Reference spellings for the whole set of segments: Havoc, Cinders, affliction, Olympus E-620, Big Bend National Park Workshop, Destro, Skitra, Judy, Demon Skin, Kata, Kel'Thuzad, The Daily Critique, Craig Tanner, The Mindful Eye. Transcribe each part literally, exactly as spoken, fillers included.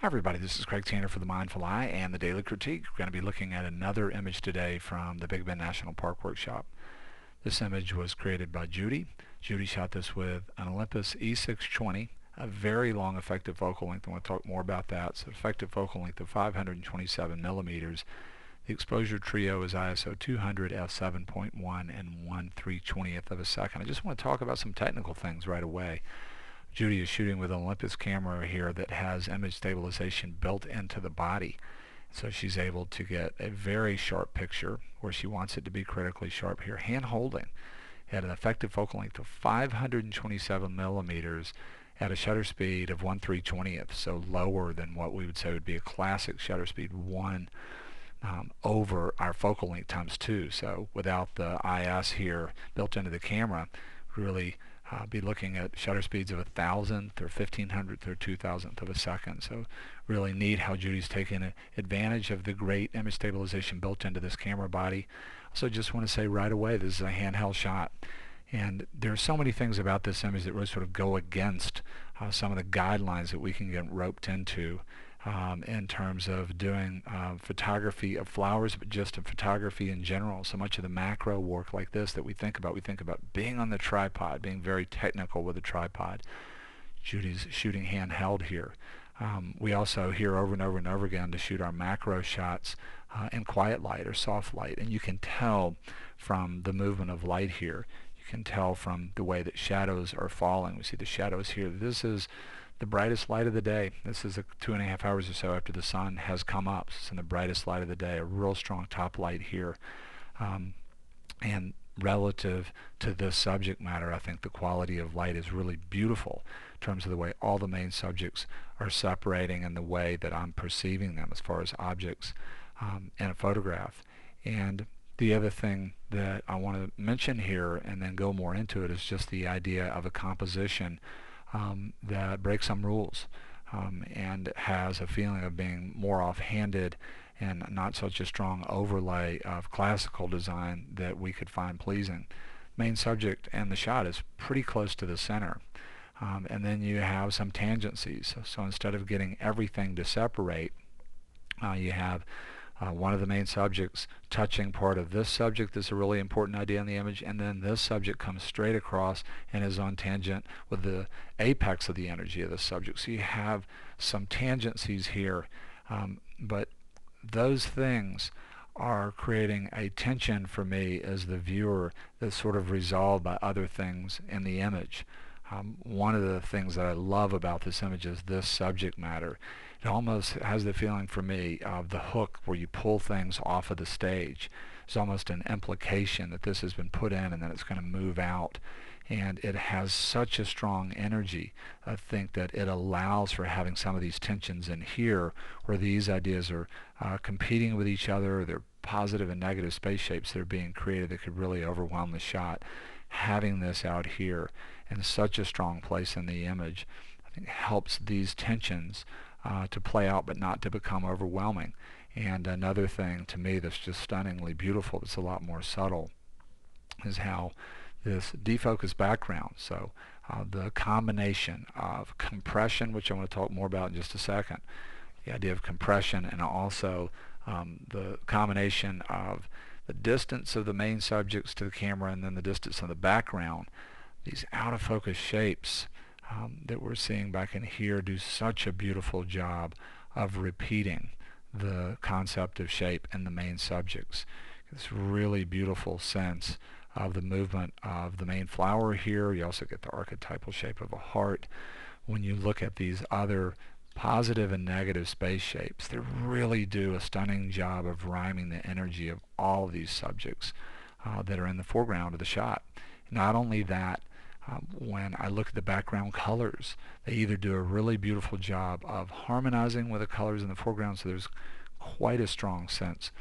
Hi everybody, this is Craig Tanner for The Mindful Eye and The Daily Critique. We're going to be looking at another image today from the Big Bend National Park Workshop. This image was created by Judy. Judy shot this with an Olympus E six twenty, a very long effective focal length. I want to talk more about that. So effective focal length of five hundred twenty-seven millimeters. The exposure trio is I S O two hundred, f seven point one, and one three twentieth of a second. I just want to talk about some technical things right away. Judy is shooting with an Olympus camera here that has image stabilization built into the body. So she's able to get a very sharp picture where she wants it to be critically sharp here. Hand holding at an effective focal length of five hundred twenty-seven millimeters at a shutter speed of one three twentieth, so lower than what we would say would be a classic shutter speed, one um, over our focal length times two. So without the I S here built into the camera, really Uh, be looking at shutter speeds of a thousandth or fifteen hundredth or two thousandth of a second. So really neat how Judy's taking advantage of the great image stabilization built into this camera body. Also just want to say right away, this is a handheld shot. And there are so many things about this image that really sort of go against uh, some of the guidelines that we can get roped into um, in terms of doing uh, photography of flowers, but just in photography in general. So much of the macro work like this that we think about, we think about being on the tripod, being very technical with a tripod. Judy's shooting handheld here. Um, we also hear over and over and over again to shoot our macro shots uh, in quiet light or soft light. And you can tell from the movement of light here, can tell from the way that shadows are falling. We see the shadows here. This is the brightest light of the day. This is a two and a half hours or so after the sun has come up. It's in the brightest light of the day, a real strong top light here. Um, and relative to this subject matter, I think the quality of light is really beautiful in terms of the way all the main subjects are separating and the way that I'm perceiving them as far as objects um, in a photograph. And the other thing that I want to mention here and then go more into it is just the idea of a composition um, that breaks some rules um, and has a feeling of being more offhanded and not such a strong overlay of classical design that we could find pleasing. Main subject and the shot is pretty close to the center. Um, and then you have some tangencies. So, so instead of getting everything to separate, uh, you have Uh, one of the main subjects touching part of this subject that's a really important idea in the image, and then this subject comes straight across and is on tangent with the apex of the energy of the subject. So you have some tangencies here, um, but those things are creating a tension for me as the viewer that's sort of resolved by other things in the image. Um, one of the things that I love about this image is this subject matter. It almost has the feeling for me of the hook where you pull things off of the stage. There's almost an implication that this has been put in and that it's going to move out. And it has such a strong energy. I think that it allows for having some of these tensions in here where these ideas are uh, competing with each other. They're positive and negative space shapes that are being created that could really overwhelm the shot. Having this out here in such a strong place in the image, I think helps these tensions uh, to play out but not to become overwhelming. And another thing to me that's just stunningly beautiful, it's a lot more subtle, is how this defocused background, so uh, the combination of compression, which I want to talk more about in just a second, the idea of compression, and also um, the combination of the distance of the main subjects to the camera and then the distance of the background, these out of focus shapes um, that we're seeing back in here do such a beautiful job of repeating the concept of shape and the main subjects. This really beautiful sense of the movement of the main flower here. You also get the archetypal shape of a heart. When you look at these other positive and negative space shapes, they really do a stunning job of rhyming the energy of all of these subjects uh, that are in the foreground of the shot. Not only that, um, when I look at the background colors, they either do a really beautiful job of harmonizing with the colors in the foreground, so there's quite a strong sense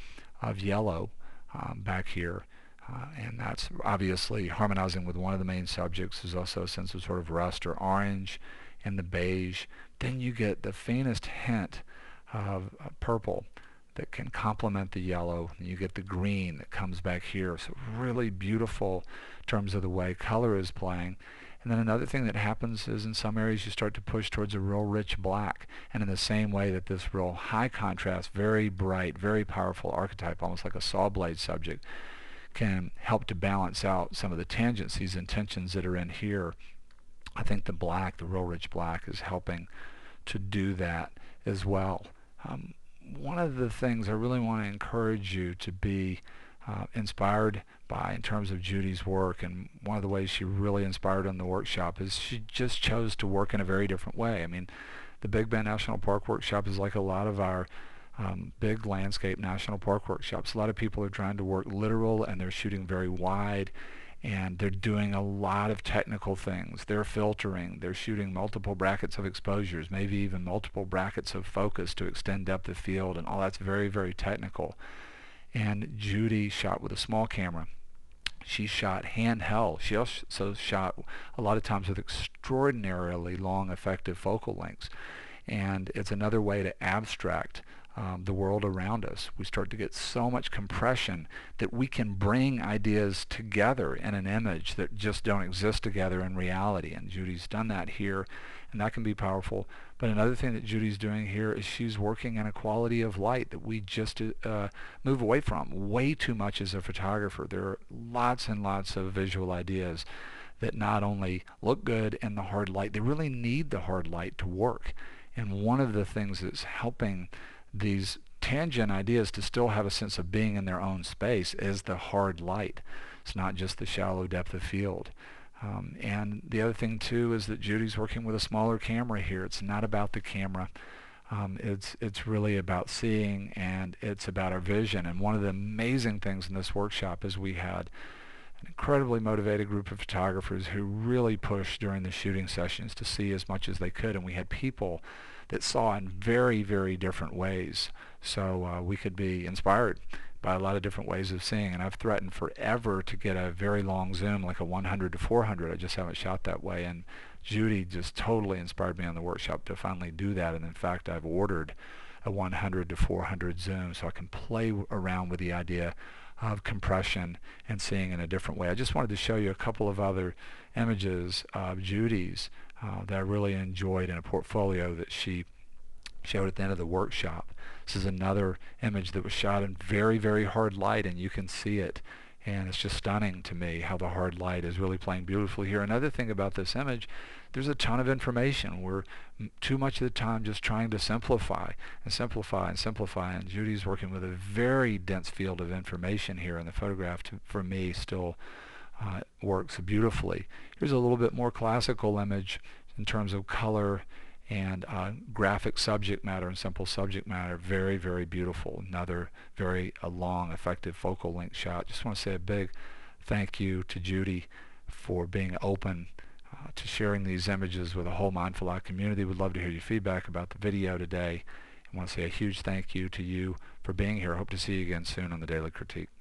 of yellow um, back here. Uh, and that's obviously harmonizing with one of the main subjects. There's also a sense of sort of rust or orange and the beige. Then you get the faintest hint of uh, purple that can complement the yellow. And you get the green that comes back here. So really beautiful in terms of the way color is playing. And then another thing that happens is in some areas you start to push towards a real rich black, and in the same way that this real high contrast, very bright, very powerful archetype, almost like a saw blade subject, can help to balance out some of the tangencies and tensions that are in here. I think the black, the real rich black, is helping to do that as well. Um, one of the things I really want to encourage you to be uh, inspired by in terms of Judy's work, and one of the ways she really inspired in the workshop, is she just chose to work in a very different way. I mean, the Big Bend National Park Workshop is like a lot of our Um, big landscape national park workshops. A lot of people are trying to work literal, and they're shooting very wide, and they're doing a lot of technical things. They're filtering, they're shooting multiple brackets of exposures, maybe even multiple brackets of focus to extend depth of field, and all that's very, very technical. And Judy shot with a small camera. She shot handheld. She also shot a lot of times with extraordinarily long, effective focal lengths. And it's another way to abstract Um, the world around us. We start to get so much compression that we can bring ideas together in an image that just don't exist together in reality, and Judy's done that here, and that can be powerful. But another thing that Judy's doing here is she's working in a quality of light that we just uh, move away from way too much as a photographer. There are lots and lots of visual ideas that not only look good in the hard light, they really need the hard light to work. And one of the things that's helping these tangent ideas to still have a sense of being in their own space is the hard light. It's not just the shallow depth of field. Um, and the other thing too is that Judy's working with a smaller camera here. It's not about the camera. Um, it's, it's really about seeing, and it's about our vision. And one of the amazing things in this workshop is we had an incredibly motivated group of photographers who really pushed during the shooting sessions to see as much as they could, and we had people that saw in very, very different ways. So uh, we could be inspired by a lot of different ways of seeing, and I've threatened forever to get a very long zoom, like a one hundred to four hundred. I just haven't shot that way, and Judy just totally inspired me on the workshop to finally do that. And in fact, I've ordered a one hundred to four hundred zoom so I can play around with the idea of compression and seeing in a different way. I just wanted to show you a couple of other images of Judy's uh, that I really enjoyed in a portfolio that she showed at the end of the workshop. This is another image that was shot in very, very hard light, and you can see it, and it's just stunning to me how the hard light is really playing beautifully here. Another thing about this image, there's a ton of information. We're too much of the time just trying to simplify and simplify and simplify, and Judy's working with a very dense field of information here, and the photograph to, for me still uh, works beautifully. Here's a little bit more classical image in terms of color and uh, graphic subject matter and simple subject matter. Very, very beautiful. Another very uh, long, effective focal length shot. Just want to say a big thank you to Judy for being open uh, to sharing these images with the whole Mindful Eye community. We'd love to hear your feedback about the video today. I want to say a huge thank you to you for being here. I hope to see you again soon on The Daily Critique.